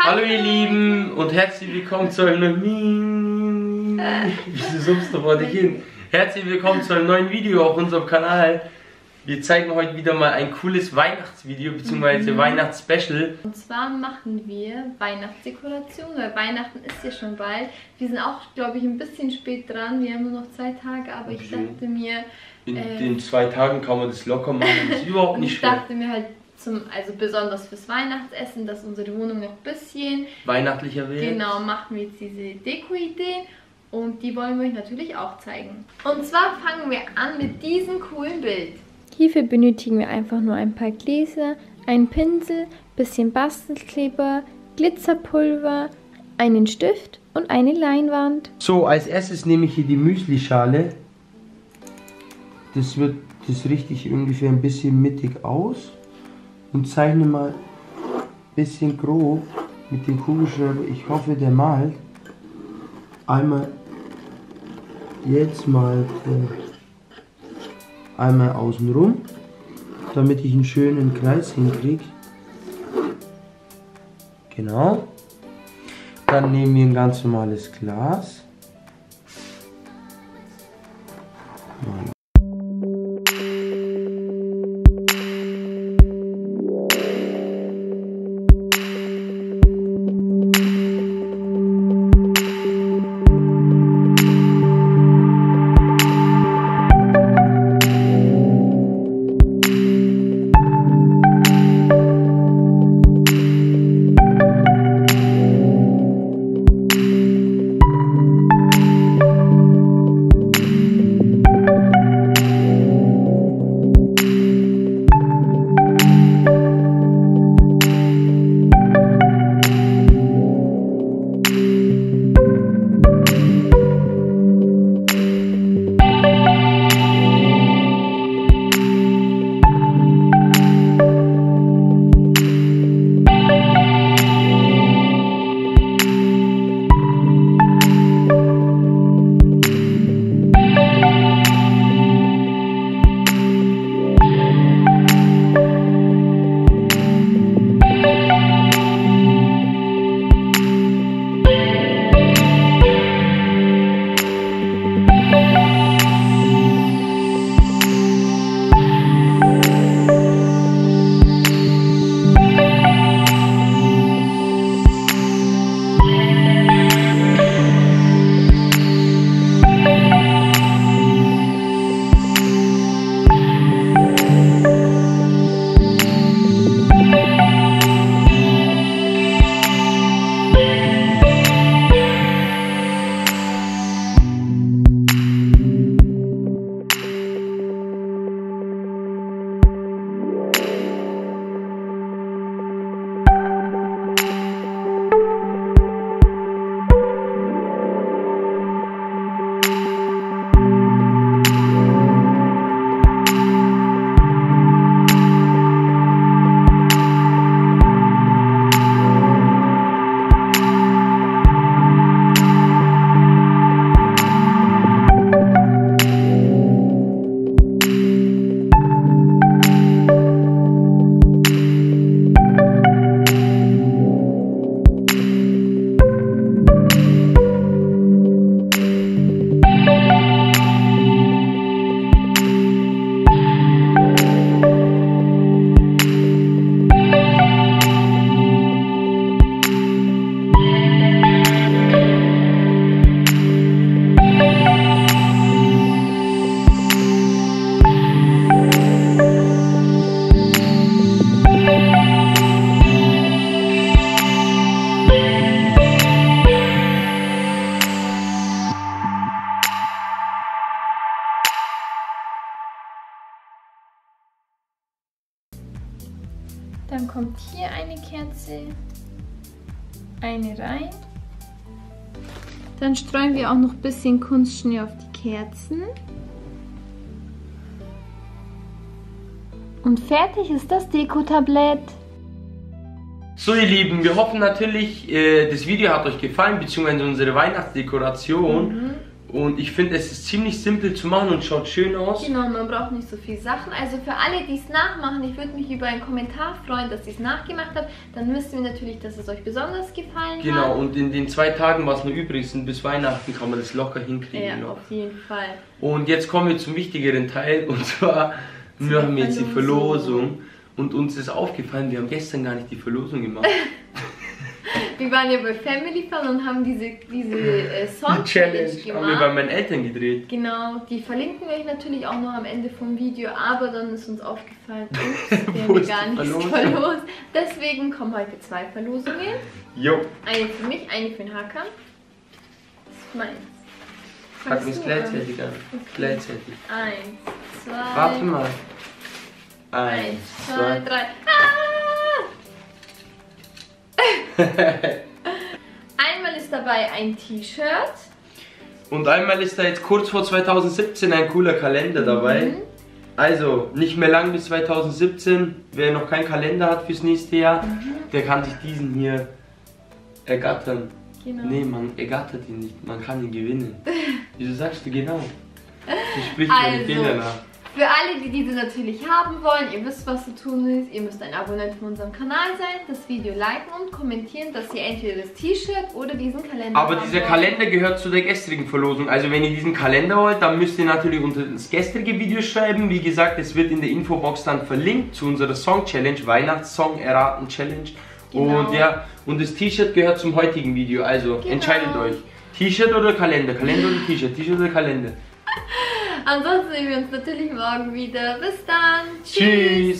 Hallo ihr Lieben und herzlich willkommen zu einem Herzlich willkommen zu einem neuen Video auf unserem Kanal. Wir zeigen heute wieder mal ein cooles Weihnachtsvideo bzw. Weihnachtsspecial. Und zwar machen wir Weihnachtsdekoration, weil Weihnachten ist ja schon bald. Wir sind auch, glaube ich, ein bisschen spät dran. Wir haben nur noch 2 Tage, aber ich dachte mir... In 2 Tagen kann man das locker machen, das ist überhaupt nicht schwer. Ich dachte mir halt, also besonders fürs Weihnachtsessen, dass unsere Wohnung noch ein bisschen weihnachtlicher wird. Genau, machen wir jetzt diese Deko-Ideen und die wollen wir euch natürlich auch zeigen. Und zwar fangen wir an mit diesem coolen Bild. Hierfür benötigen wir einfach nur ein paar Gläser, einen Pinsel, bisschen Bastelkleber, Glitzerpulver, einen Stift und eine Leinwand. So, als erstes nehme ich hier die Müslischale. Das richte ich ungefähr ein bisschen mittig aus. Und zeichne mal ein bisschen grob mit dem Kugelschreiber. Ich hoffe, der malt. Einmal, jetzt malt einmal außenrum, damit ich einen schönen Kreis hinkriege. Genau. Dann nehmen wir ein ganz normales Glas. Mal Dann kommt hier eine Kerze, eine rein. Dann streuen wir auch noch ein bisschen Kunstschnee auf die Kerzen. Und fertig ist das Dekotablett. So ihr Lieben, wir hoffen natürlich, das Video hat euch gefallen, beziehungsweise unsere Weihnachtsdekoration. Und ich finde, es ist ziemlich simpel zu machen und schaut schön aus. Genau, man braucht nicht so viele Sachen. Also für alle, die es nachmachen, ich würde mich über einen Kommentar freuen, dass ihr es nachgemacht habt. Dann wissen wir natürlich, dass es euch besonders gefallen hat. Genau, und in den 2 Tagen, was noch übrig ist, bis Weihnachten kann man das locker hinkriegen. Ja, auf jeden Fall. Und jetzt kommen wir zum wichtigeren Teil, und zwar, wir haben jetzt die Verlosung. Und uns ist aufgefallen, wir haben gestern gar nicht die Verlosung gemacht. Wir waren ja bei Family Fun und haben diese Song-Challenge gemacht. Haben wir bei meinen Eltern gedreht. Genau, die verlinken wir euch natürlich auch noch am Ende vom Video, aber dann ist uns aufgefallen, wir haben gar nichts verlost. Deswegen kommen heute 2 Verlosungen. Jo. Eine für mich, eine für den Hakan. Das ist meins. Packen wir es gleichzeitig an. Okay. Gleichzeitig. 1, 2... Warte mal. 1, 2, 3... Einmal ist dabei ein T-Shirt. Und einmal ist da jetzt kurz vor 2017 ein cooler Kalender dabei. Also nicht mehr lang bis 2017. Wer noch keinen Kalender hat fürs nächste Jahr, der kann sich diesen hier ergattern. Genau. Nee, man ergattert ihn nicht, man kann ihn gewinnen. Wieso sagst du genau? Du sprichst meine Fehler nach. Für alle, die diese natürlich haben wollen, ihr wisst, was zu tun ist. Ihr müsst ein Abonnent von unserem Kanal sein, das Video liken und kommentieren, dass ihr entweder das T-Shirt oder diesen Kalender Aber haben dieser wollt. Kalender gehört zu der gestrigen Verlosung. Also wenn ihr diesen Kalender wollt, dann müsst ihr natürlich unter das gestrige Video schreiben. Wie gesagt, es wird in der Infobox dann verlinkt zu unserer Song-Challenge, Weihnachtssong-Erraten-Challenge. Genau. Und ja, und das T-Shirt gehört zum heutigen Video. Also entscheidet euch. T-Shirt oder Kalender? Kalender oder T-Shirt? T-Shirt oder Kalender? Ansonsten sehen wir uns natürlich morgen wieder. Bis dann. Tschüss.